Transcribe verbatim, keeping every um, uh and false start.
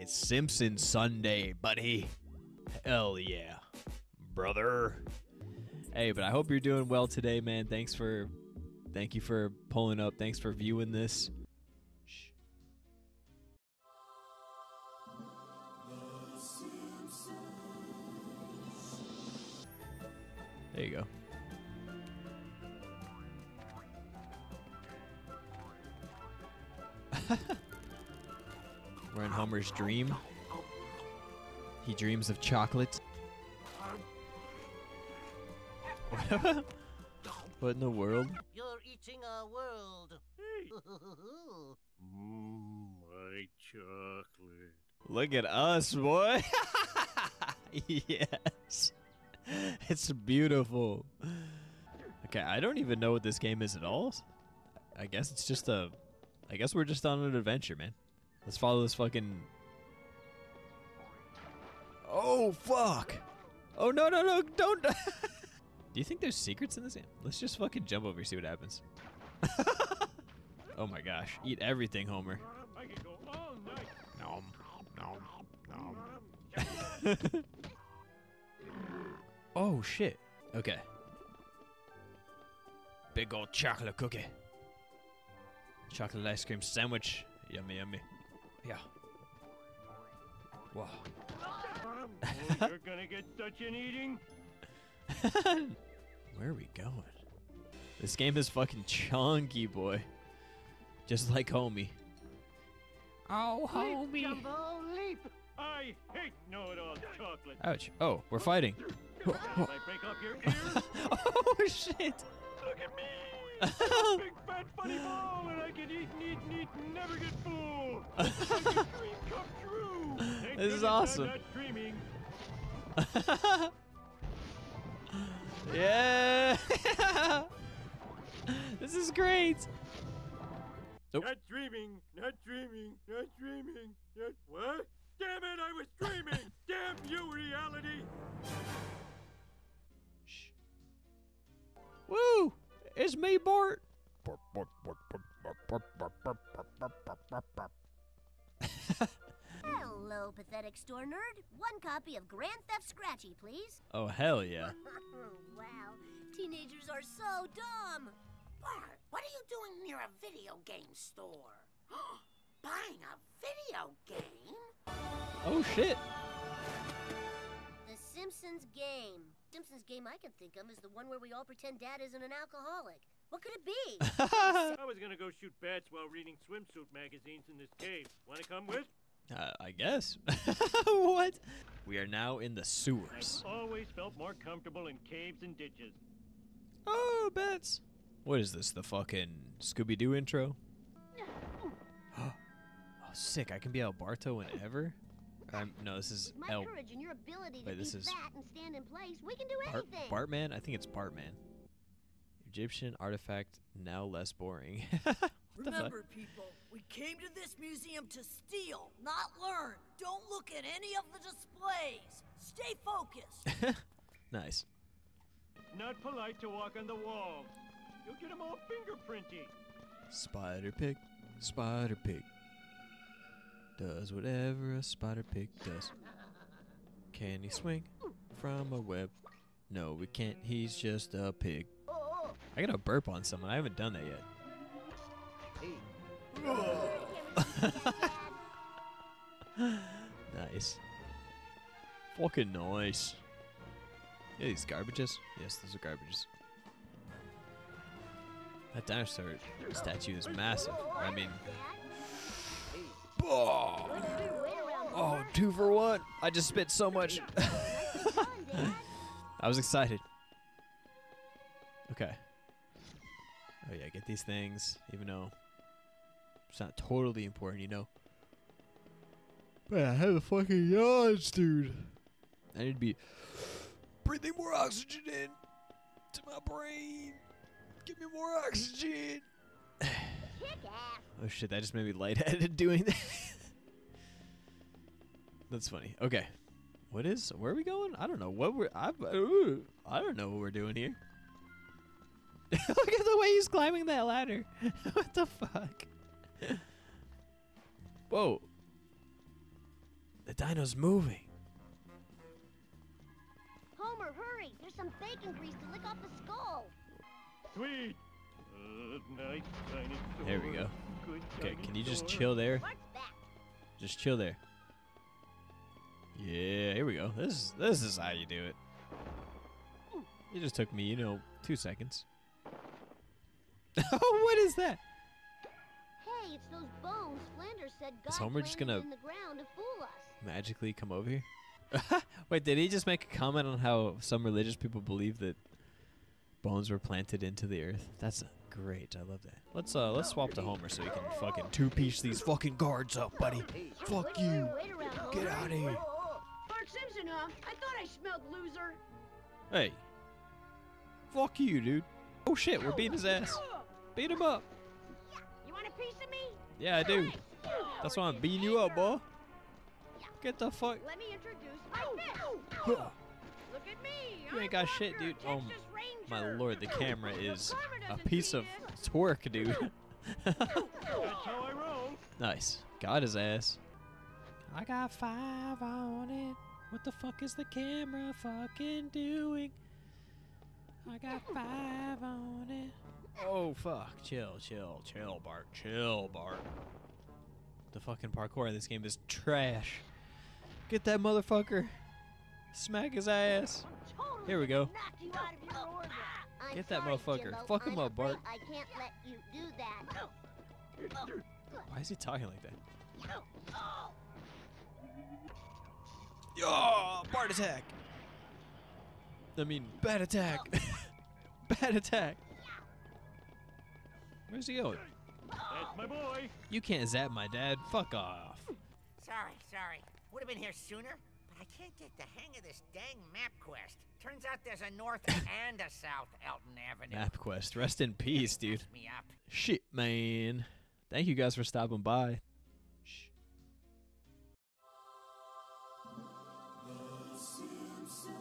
It's Simpsons Sunday, buddy. Hell yeah, brother. Hey, but I hope you're doing well today, man. Thanks for, thank you for pulling up. Thanks for viewing this. Shh. There you go. We're in Homer's dream. He dreams of chocolate. What in the world? You're eating our world. Hey. Mmm, my chocolate. Look at us, boy. Yes. It's beautiful. Okay, I don't even know what this game is at all. I guess it's just a... I guess we're just on an adventure, man. Let's follow this fucking... Oh, fuck! Oh, no, no, no, don't... Do you think there's secrets in this game? Let's just fucking jump over and see what happens. Oh my gosh. Eat everything, Homer. I can go all night. Nom, nom, nom. Oh shit. Okay. Big old chocolate cookie. Chocolate ice cream sandwich. Yummy, yummy. Yeah. Wow. Oh, you're gonna get such an eating. Where are we going? This game is fucking chunky, boy. Just like Homie. Oh, Homie. Leap, Jumbo, leap. I hate know-it-all chocolate. Ouch. Oh, we're fighting. Can I break off your ears? Oh, shit. Look at me. Big fat funny ball, and I can eat and eat and eat and never get full. Like a dream come true. This is awesome. I'm not dreaming. Yeah! This is great! Nope. Not dreaming, not dreaming, not dreaming, not... What? Damn it, I was dreaming! Damn you, reality! Shh. Woo! It's me, Bart! Hello, pathetic store nerd. One copy of Grand Theft Scratchy, please. Oh, hell yeah. Wow, teenagers are so dumb. Bart, what are you doing near a video game store? Buying a video game? Oh, shit. The Simpsons Game. Simpsons Game I can think of is the one where we all pretend Dad isn't an alcoholic. What could it be? I was gonna go shoot bats while reading swimsuit magazines in this cave. Wanna come with? Uh, I guess. What? We are now in the sewers. I've always felt more comfortable in caves and ditches. Oh, bats. What is this, the fucking Scooby-Doo intro? Oh, sick. I can be Alberto whenever. Um, no, this is my El... courage and your ability Wait, to this be is... fat and stand in place. We can do anything. Bart Bartman? I think it's Bartman. Egyptian artifact, now less boring. Remember, people, we came to this museum to steal, not learn. Don't look at any of the displays. Stay focused. Nice. Not polite to walk on the walls. You'll get them all fingerprinty. Spider pig, spider pig. Does whatever a spider pig does. Can he swing from a web? No, we can't. He's just a pig. I gotta burp on someone. I haven't done that yet. Nice. Fucking nice. Yeah, these garbages. Yes, those are garbages. That dinosaur statue is massive. I mean... Oh, two for one. I just spit so much. I was excited. Okay. Oh yeah, get these things, even though it's not totally important, you know. But I have a fucking yawn, dude. I need to be breathing more oxygen in to my brain. Give me more oxygen. Oh shit, that just made me lightheaded doing that. That's funny. Okay, what is? Where are we going? I don't know what we're. I, I don't know what we're doing here. Look at the way he's climbing that ladder. What the fuck? Whoa. The dino's moving. Homer, hurry! There's some bacon grease to lick off the skull. Sweet. Night, dinosaur. There we go. Good okay, dinosaur. Can you just chill there? Just chill there. Yeah, here we go. This is this is how you do it. It just took me, you know, two seconds. Oh, what is that? Hey, it's those bones. Flanders said God is Homer just gonna in the ground to fool us. Magically come over here? Wait, did he just make a comment on how some religious people believe that bones were planted into the earth? That's great. I love that. Let's uh, let's swap to Homer so we can fucking two-piece these fucking guards up, buddy. Fuck you. Get out of here. Bart Simpson, huh? I thought I smelled loser. Hey. Fuck you, dude. Oh shit, we're beating his ass. Beat him up. You want a piece of me? Yeah, I do. That's why I'm beating you up, boy. Get the fuck. Let me introduce my fist. Look at me. You ain't got shit, dude. Oh my lord, the camera is a piece of twerk, dude. That's how I roll. Nice. Got his ass. I got five on it. What the fuck is the camera fucking doing? I got five on it. Oh fuck. Chill, chill, chill, Bart. Chill, Bart. The fucking parkour in this game is trash. Get that motherfucker. Smack his ass. Here we go. Get that motherfucker. Fuck him up, Bart. I can't let you do that. Why is he talking like that? Oh, Bart attack. I mean, bad attack. Bad attack. Where's he going? That's my boy. You can't zap my dad. Fuck off. Sorry, sorry. Would have been here sooner, but I can't get the hang of this dang MapQuest. Turns out there's a north and a south Elton Avenue. MapQuest, rest in peace, dude. Me up. Shit, man. Thank you guys for stopping by. The Simpsons.